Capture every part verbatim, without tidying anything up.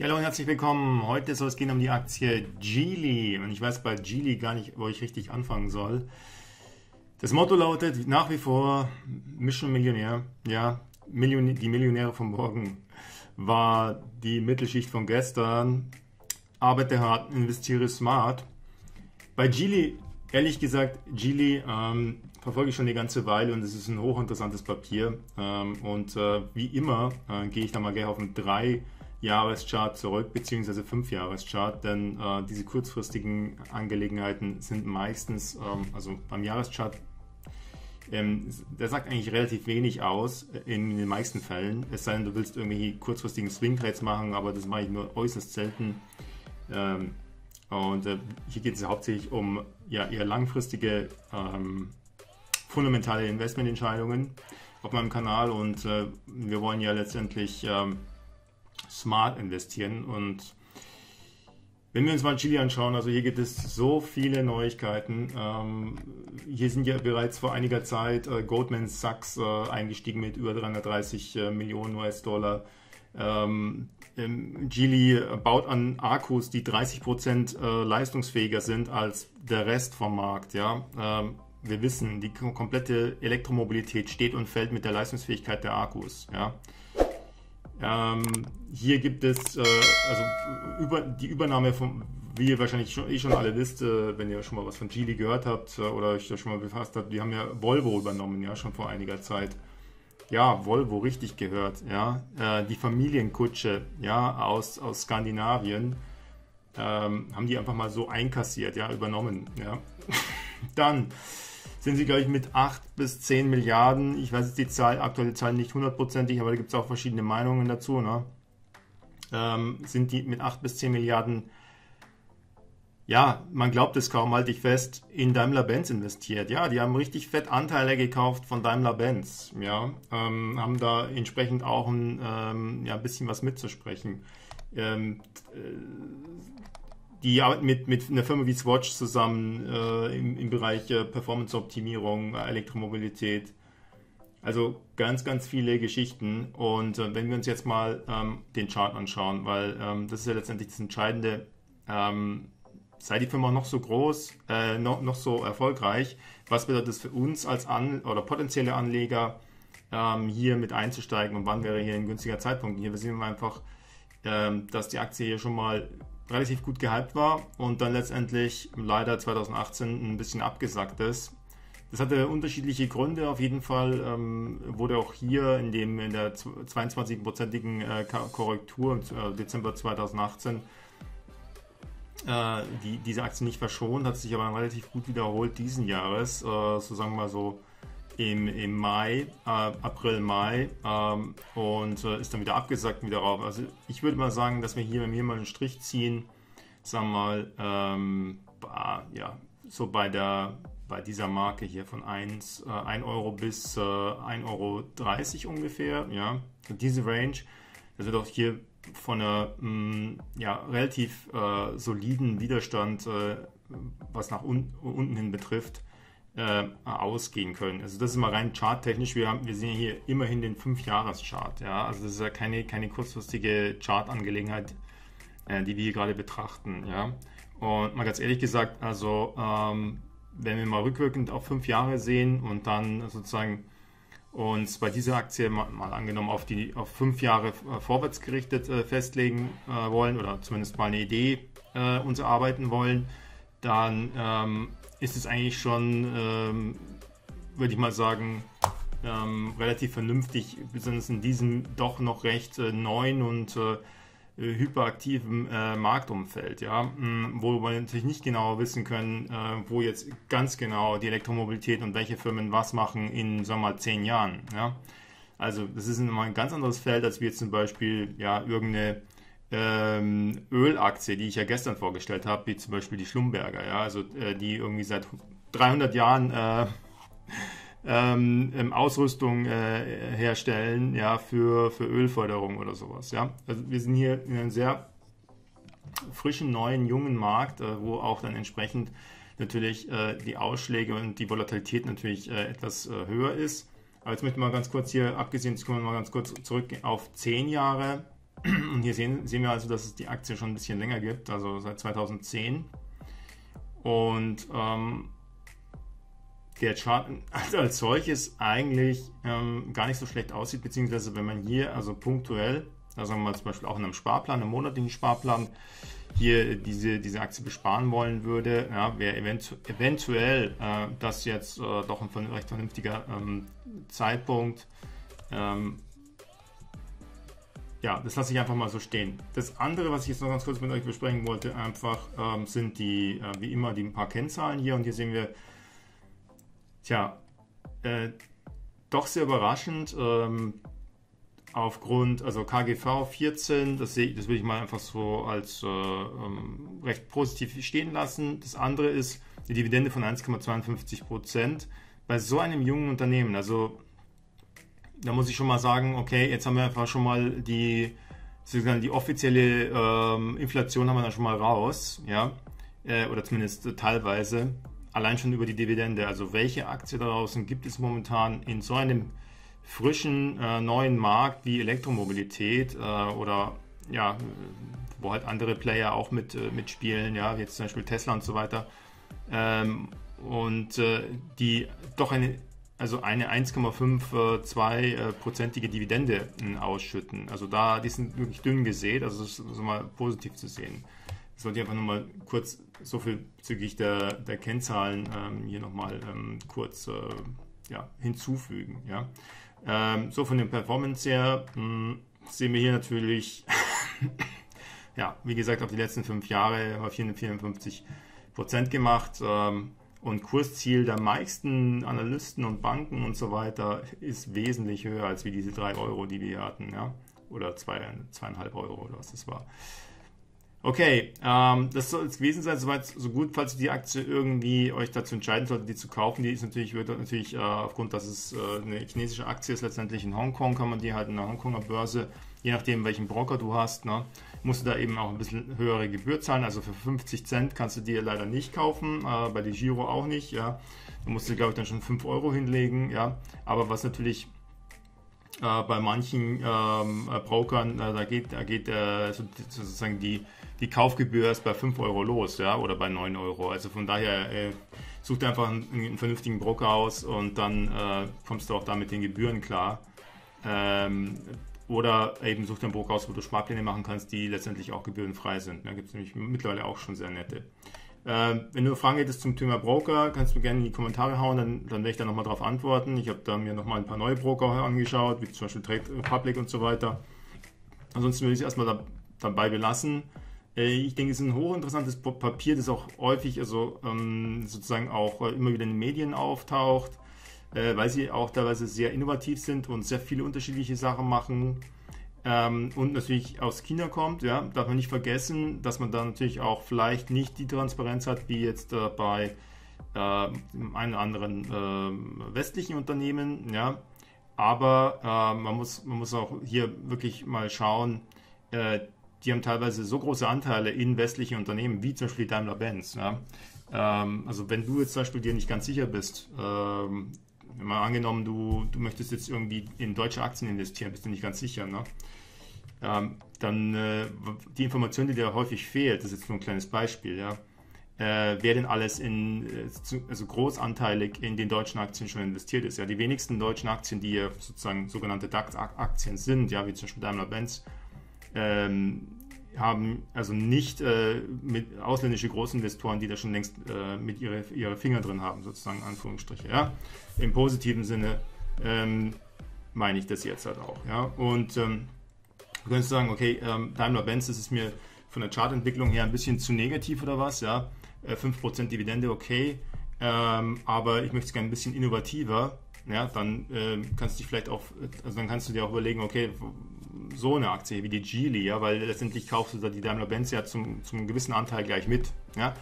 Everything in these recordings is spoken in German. Ja, hallo und herzlich willkommen. Heute soll es gehen um die Aktie Geely. Und ich weiß bei Geely gar nicht, wo ich richtig anfangen soll. Das Motto lautet nach wie vor Mission Millionär. Ja, Million die Millionäre von morgen war die Mittelschicht von gestern. Arbeite hart, investiere smart. Bei Geely, ehrlich gesagt, Geely ähm, verfolge ich schon eine ganze Weile und es ist ein hochinteressantes Papier. Ähm, und äh, wie immer äh, gehe ich da mal gerne auf ein drei Jahreschart zurück, beziehungsweise fünf Jahreschart, denn äh, diese kurzfristigen Angelegenheiten sind meistens, ähm, also beim Jahreschart, ähm, der sagt eigentlich relativ wenig aus, in den meisten Fällen, es sei denn, du willst irgendwelche kurzfristigen Swing-Trades machen, aber das mache ich nur äußerst selten. Ähm, und äh, hier geht es hauptsächlich um ja, eher langfristige, ähm, fundamentale Investmententscheidungen auf meinem Kanal und äh, wir wollen ja letztendlich ähm, smart investieren. Und wenn wir uns mal Geely anschauen, also hier gibt es so viele Neuigkeiten. Ähm, hier sind ja bereits vor einiger Zeit äh, Goldman Sachs äh, eingestiegen mit über dreihundertdreißig äh, Millionen U S-Dollar. Ähm, ähm, Geely baut an Akkus, die dreißig Prozent äh, leistungsfähiger sind als der Rest vom Markt. Ja? Ähm, wir wissen, die komplette Elektromobilität steht und fällt mit der Leistungsfähigkeit der Akkus. Ja? Ähm, hier gibt es äh, also über, die Übernahme von, wie ihr wahrscheinlich schon, eh schon alle wisst, äh, wenn ihr schon mal was von Geely gehört habt äh, oder euch da schon mal befasst habt, die haben ja Volvo übernommen, ja, schon vor einiger Zeit. Ja, Volvo, richtig gehört, ja. Äh, die Familienkutsche, ja, aus, aus Skandinavien, ähm, haben die einfach mal so einkassiert, ja, übernommen, ja. Dann sind sie, glaube ich, mit acht bis zehn Milliarden, ich weiß jetzt die Zahl, aktuelle Zahl nicht hundertprozentig, aber da gibt es auch verschiedene Meinungen dazu, ne? Ähm, sind die mit acht bis zehn Milliarden, ja, man glaubt es kaum, halte ich fest, in Daimler-Benz investiert. Ja, die haben richtig fett Anteile gekauft von Daimler-Benz, ja, ähm, haben da entsprechend auch ein ähm, ja, bisschen was mitzusprechen. Ähm, äh, Die arbeiten mit, mit einer Firma wie Swatch zusammen äh, im, im Bereich äh, Performance-Optimierung, äh, Elektromobilität. Also ganz, ganz viele Geschichten. Und äh, wenn wir uns jetzt mal ähm, den Chart anschauen, weil ähm, das ist ja letztendlich das Entscheidende, ähm, sei die Firma noch so groß, äh, noch, noch so erfolgreich, was bedeutet das für uns als An- oder potenzielle Anleger, ähm, hier mit einzusteigen und wann wäre hier ein günstiger Zeitpunkt? Hier sehen wir einfach, ähm, dass die Aktie hier schon mal relativ gut gehypt war und dann letztendlich leider zweitausendachtzehn ein bisschen abgesackt ist. Das hatte unterschiedliche Gründe, auf jeden Fall ähm, wurde auch hier in, dem, in der zweiundzwanzig-prozentigen äh, Korrektur im äh, Dezember zweitausendachtzehn äh, die, diese Aktie nicht verschont, hat sich aber relativ gut wiederholt diesen Jahres, äh, so sagen wir mal so im, im Mai, äh, April, Mai ähm, und äh, ist dann wieder abgesackt wieder rauf. Also ich würde mal sagen, dass wir hier, wenn wir hier mal einen Strich ziehen, sagen wir mal, ähm, bah, ja, so bei, der, bei dieser Marke hier von eins Euro bis äh, ein Euro dreißig ungefähr, ja, diese Range, das wird auch hier von einer mh, ja, relativ äh, soliden Widerstand, äh, was nach un unten hin betrifft, Äh, ausgehen können. Also das ist mal rein charttechnisch. Wir haben, wir sehen hier immerhin den fünf Jahres Chart. Ja? Also das ist ja keine, keine kurzfristige Chart-Angelegenheit, äh, die wir hier gerade betrachten. Ja? Und mal ganz ehrlich gesagt, also ähm, wenn wir mal rückwirkend auf fünf Jahre sehen und dann sozusagen uns bei dieser Aktie mal, mal angenommen auf die auf fünf Jahre äh, vorwärts gerichtet äh, festlegen äh, wollen oder zumindest mal eine Idee äh, uns erarbeiten wollen, dann ähm, ist es eigentlich schon, ähm, würde ich mal sagen, ähm, relativ vernünftig, besonders in diesem doch noch recht äh, neuen und äh, hyperaktiven äh, Marktumfeld, ja, wo wir natürlich nicht genau wissen können, äh, wo jetzt ganz genau die Elektromobilität und welche Firmen was machen in, sagen wir mal, zehn Jahren. Ja? Also das ist nochmal ein ganz anderes Feld, als wir zum Beispiel ja, irgendeine Ähm, Ölaktie, die ich ja gestern vorgestellt habe, wie zum Beispiel die Schlumberger, ja, also äh, die irgendwie seit dreihundert Jahren äh, ähm, Ausrüstung äh, herstellen, ja, für, für Ölförderung oder sowas, ja. Also wir sind hier in einem sehr frischen, neuen, jungen Markt, äh, wo auch dann entsprechend natürlich äh, die Ausschläge und die Volatilität natürlich äh, etwas äh, höher ist. Aber jetzt möchte ich mal ganz kurz hier, abgesehen, jetzt kommen wir mal ganz kurz zurück auf zehn Jahre. Und hier sehen, sehen wir also, dass es die Aktie schon ein bisschen länger gibt, also seit zweitausendzehn. Und ähm, der Chart als solches eigentlich ähm, gar nicht so schlecht aussieht, beziehungsweise wenn man hier also punktuell, da sagen wir mal zum Beispiel auch in einem Sparplan, einem monatlichen Sparplan, hier diese, diese Aktie besparen wollen würde, ja, wäre eventu eventuell äh, das jetzt äh, doch ein recht vernünftiger ähm, Zeitpunkt. Ähm, ja, das lasse ich einfach mal so stehen. Das andere, was ich jetzt noch ganz kurz mit euch besprechen wollte, einfach ähm, sind die, äh, wie immer, die ein paar Kennzahlen hier. Und hier sehen wir, tja, äh, doch sehr überraschend, ähm, aufgrund, also K G V vierzehn, das, sehe ich, das will ich mal einfach so als äh, ähm, recht positiv stehen lassen. Das andere ist die Dividende von eins Komma fünf zwei Prozent bei so einem jungen Unternehmen. Also da muss ich schon mal sagen, okay, jetzt haben wir einfach schon mal die, sozusagen die offizielle ähm, Inflation haben wir da schon mal raus, ja, äh, oder zumindest äh, teilweise, allein schon über die Dividende. Also welche Aktie da draußen gibt es momentan in so einem frischen äh, neuen Markt wie Elektromobilität äh, oder ja, wo halt andere Player auch mit äh, mitspielen, ja, jetzt zum Beispiel Tesla und so weiter, ähm, und äh, die doch eine, also eine eins Komma fünf zwei prozentige Dividende äh, ausschütten. Also da, die sind wirklich dünn gesät, also das ist mal positiv zu sehen. Das wollte ich einfach nur mal kurz, so viel bezüglich der, der Kennzahlen ähm, hier nochmal ähm, kurz äh, ja, hinzufügen. Ja. Ähm, so von den Performance her mh, sehen wir hier natürlich, ja, wie gesagt, auf die letzten fünf Jahre haben wir vierhundertvierundfünfzig Prozent gemacht, ähm, und Kursziel der meisten Analysten und Banken und so weiter ist wesentlich höher als wie diese drei Euro, die wir hier hatten, ja, oder zwei, zwei Komma fünf Euro oder was das war. Okay, ähm, das soll es gewesen sein, soweit so gut. Falls ihr die Aktie irgendwie euch dazu entscheiden solltet, die zu kaufen, die ist natürlich, wird natürlich äh, aufgrund, dass es äh, eine chinesische Aktie ist, letztendlich in Hongkong, kann man die halt in der Hongkonger Börse, je nachdem welchen Broker du hast, ne, musst du da eben auch ein bisschen höhere Gebühr zahlen. Also für fünfzig Cent kannst du dir leider nicht kaufen, äh, bei der Giro auch nicht, ja. Da musst du, glaube ich, dann schon fünf Euro hinlegen, ja. Aber was natürlich äh, bei manchen ähm, Brokern, äh, da geht, da geht äh, sozusagen die Die Kaufgebühr ist bei fünf Euro los, ja, oder bei neun Euro. Also von daher äh, such dir einfach einen, einen vernünftigen Broker aus und dann äh, kommst du auch da mit den Gebühren klar. Ähm, oder eben such dir einen Broker aus, wo du Sparpläne machen kannst, die letztendlich auch gebührenfrei sind. Da gibt es nämlich mittlerweile auch schon sehr nette. Ähm, wenn du Fragen hättest zum Thema Broker, kannst du gerne in die Kommentare hauen, dann, dann werde ich da nochmal drauf antworten. Ich habe da mir nochmal ein paar neue Broker angeschaut, wie zum Beispiel Trade Republic und so weiter. Ansonsten würde ich es erstmal da, dabei belassen. Ich denke, es ist ein hochinteressantes Papier, das auch häufig, also ähm, sozusagen auch immer wieder in den Medien auftaucht, äh, weil sie auch teilweise sehr innovativ sind und sehr viele unterschiedliche Sachen machen, ähm, und natürlich aus China kommt. Ja, darf man nicht vergessen, dass man da natürlich auch vielleicht nicht die Transparenz hat, wie jetzt äh, bei äh, einem oder anderen äh, westlichen Unternehmen. Ja, aber äh, man muss, man muss auch hier wirklich mal schauen, äh, die haben teilweise so große Anteile in westliche Unternehmen, wie zum Beispiel Daimler-Benz. Ja? Ähm, also wenn du jetzt zum Beispiel dir nicht ganz sicher bist, ähm, mal angenommen, du, du möchtest jetzt irgendwie in deutsche Aktien investieren, bist du nicht ganz sicher, ne? ähm, dann äh, die Information, die dir häufig fehlt, das ist jetzt nur ein kleines Beispiel, ja? äh, wer denn alles in, also großanteilig in den deutschen Aktien schon investiert ist. Ja? Die wenigsten deutschen Aktien, die ja sozusagen sogenannte DAX-Aktien sind, ja, wie zum Beispiel Daimler-Benz, Ähm, haben also nicht äh, mit ausländische Großinvestoren, die da schon längst äh, mit ihre, ihre Finger drin haben, sozusagen, Anführungsstriche. Ja? Im positiven Sinne ähm, meine ich das jetzt halt auch. Ja? Und ähm, du könntest sagen, okay, ähm, Daimler-Benz, das ist mir von der Chartentwicklung her ein bisschen zu negativ oder was, ja, äh, fünf Prozent Dividende, okay, ähm, aber ich möchte es gerne ein bisschen innovativer, ja, dann äh, kannst du dich vielleicht auch, also dann kannst du dir auch überlegen, okay, so eine Aktie wie die Geely, ja, weil letztendlich kaufst du da die Daimler-Benz ja zum, zum gewissen Anteil gleich mit, ja.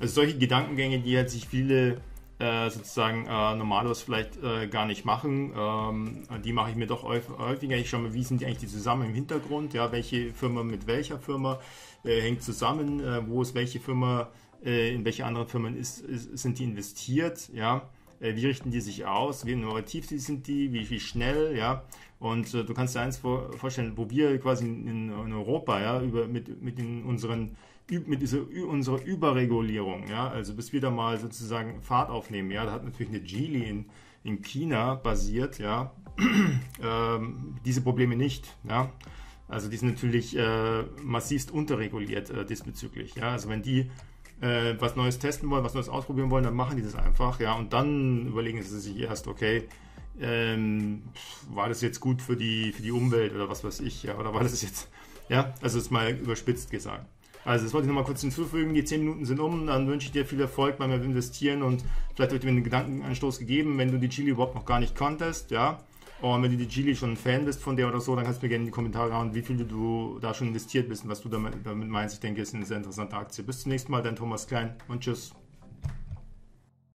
Also solche Gedankengänge, die halt sich viele äh, sozusagen äh, normalerweise vielleicht äh, gar nicht machen, ähm, die mache ich mir doch häufiger. Ich schaue mal, wie sind die eigentlich die zusammen im Hintergrund, ja, welche Firma mit welcher Firma äh, hängt zusammen, äh, wo ist welche Firma, äh, in welche anderen Firmen ist, ist, sind die investiert, ja. äh, wie richten die sich aus, wie innovativ sind die, wie, wie schnell, ja. Und äh, du kannst dir eins vor, vorstellen, wo wir quasi in, in Europa, ja, über, mit, mit in unseren mit dieser, unserer Überregulierung, ja, also bis wir da mal sozusagen Fahrt aufnehmen, ja, da hat natürlich eine Geely in, in China basiert, ja, ähm, diese Probleme nicht, ja, also die sind natürlich äh, massivst unterreguliert äh, diesbezüglich, ja, also wenn die äh, was Neues testen wollen, was Neues ausprobieren wollen, dann machen die das einfach, ja, und dann überlegen sie sich erst, okay, ähm, war das jetzt gut für die, für die Umwelt oder was weiß ich, ja, oder war das jetzt, ja, also ist mal überspitzt gesagt. Also das wollte ich nochmal kurz hinzufügen, die zehn Minuten sind um, dann wünsche ich dir viel Erfolg beim Investieren und vielleicht wird dir einen Gedankenanstoß gegeben, wenn du die Geely überhaupt noch gar nicht kanntest, ja, und wenn du die Geely schon ein Fan bist von der oder so, dann kannst du mir gerne in die Kommentare hauen, wie viel du da schon investiert bist und was du damit, damit meinst. Ich denke, es ist eine sehr interessante Aktie. Bis zum nächsten Mal, dein Thomas Klein und tschüss.